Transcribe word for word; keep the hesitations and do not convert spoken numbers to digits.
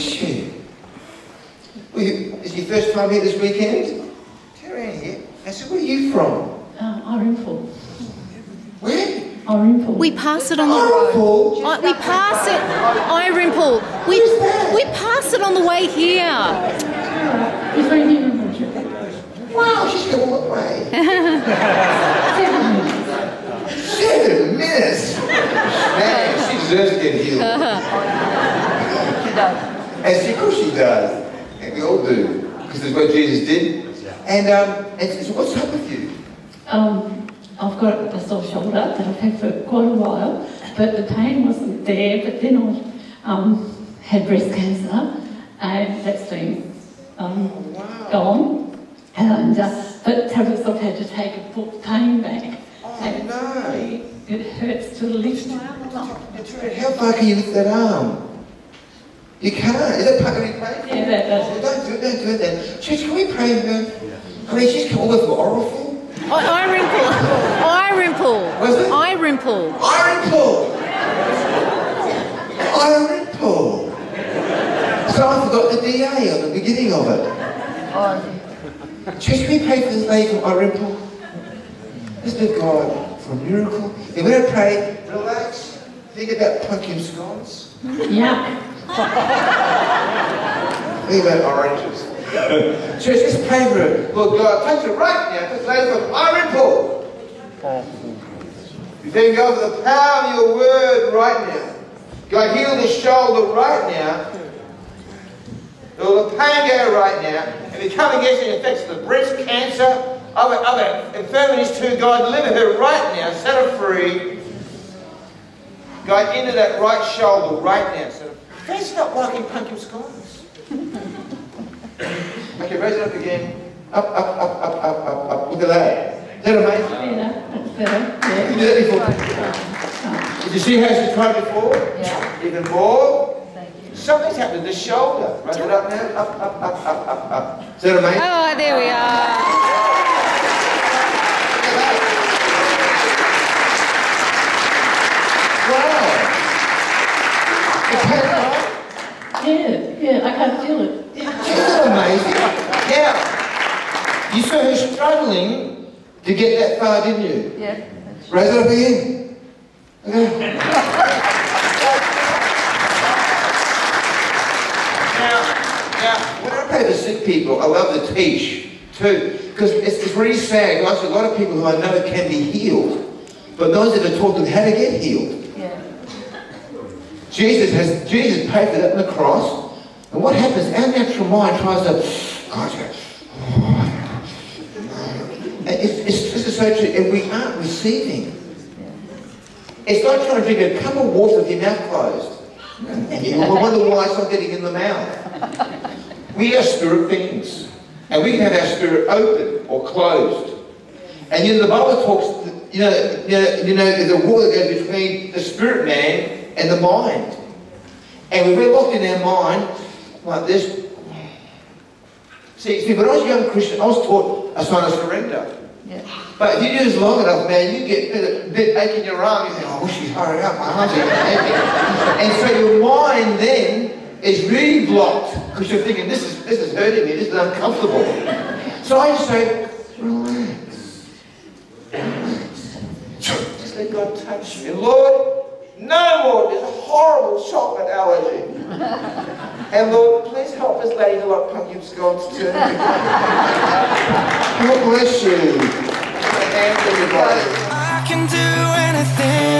shoe. Were you, is your first time here this weekend? Turn around here. I said, where are you from? Um, Irymple. Where? Irymple. We pass it on the Irymple. I, we pass it. Irymple. We we pass it on the way here. Wow, she's going all the way. Seven minutes. Man, she deserves to get healed. She does. And she, of course she does. And we all do. Because that's what Jesus did. And um, and so what's up with you? Um. I've got a sore shoulder that I've had for quite a while, but the pain wasn't there. But then I um, had breast cancer, and that's been um, oh, wow. gone. And uh, but tablets I've had to take and put the pain back. Oh and no! It, it hurts to lift my arm up. How far can you lift that arm? You can't. Is that part of your pain? Yeah, that does. Oh, don't do it. Don't do it. Then, church, can we pray for her? Yeah. I mean, she's come all over for Irymple. Irymple. Irymple. Irymple. Irymple. Irymple. So I forgot the D A at the beginning of it. Oh. Should we pray for this lady from Irymple? Let's do God for a miracle. If we don't pray, relax. Think about pumpkin scones. Yeah. Think about oranges. Church, let's pray for it. Lord God, touch it right now. This lady from Irymple. You thank God for the power of your word right now. God, heal this shoulder right now. Lord, the pain go right now. And we come against the effects of the breast cancer, other, other infirmities too. God, deliver her right now. Set her free. God, into that right shoulder right now. So that's not liking pumpkin scones. Okay, raise it up again. Up, up, up, up, up, up, up. Look at that. Is that amazing? Yeah, that's better. Yeah. You did that before. Oh. Did you see how she tried before? Yeah. Even more. Thank you. Something's happened to the shoulder. Raise it up now. Up, up, up, up, up, up. Is that amazing? Oh, there we are. Wow. Yeah, yeah, I can't feel it. Amazing. Yeah. You saw her struggling to get that far, didn't you? Yeah. Raise it up again. Okay. now, now, when I pray for sick people, I love to teach too. Because it's, it's really sad. Like, there's a lot of people who I know can be healed, but those that are taught them how to get healed. Yeah. Jesus has Jesus paid for that on the cross. And what happens, our natural mind tries to, God, it's just so true, and we aren't receiving. It's like trying to drink a cup of water with your mouth closed. And you wonder why it's not getting in the mouth. We are spirit things, and we can have our spirit open or closed. And you know, the Bible talks, you know, you know, you know there's a war that goes between the spirit man and the mind. And we're locked in our mind, like this. See, see, when I was a young Christian, I was taught a sign of surrender. Yeah. But if you do this long enough, man, you get a bit, bit ache in your arm. You think, oh, she's hurry up, my arm's aching. And so your mind then is really blocked because you're thinking, this is this is hurting me, this is uncomfortable. So I just say, relax, relax. Just let God touch me, Lord. No more. There's a horrible chocolate allergy. And Lord, please help this lady to like pumpkin scones too. God bless you. And everybody. I can do anything.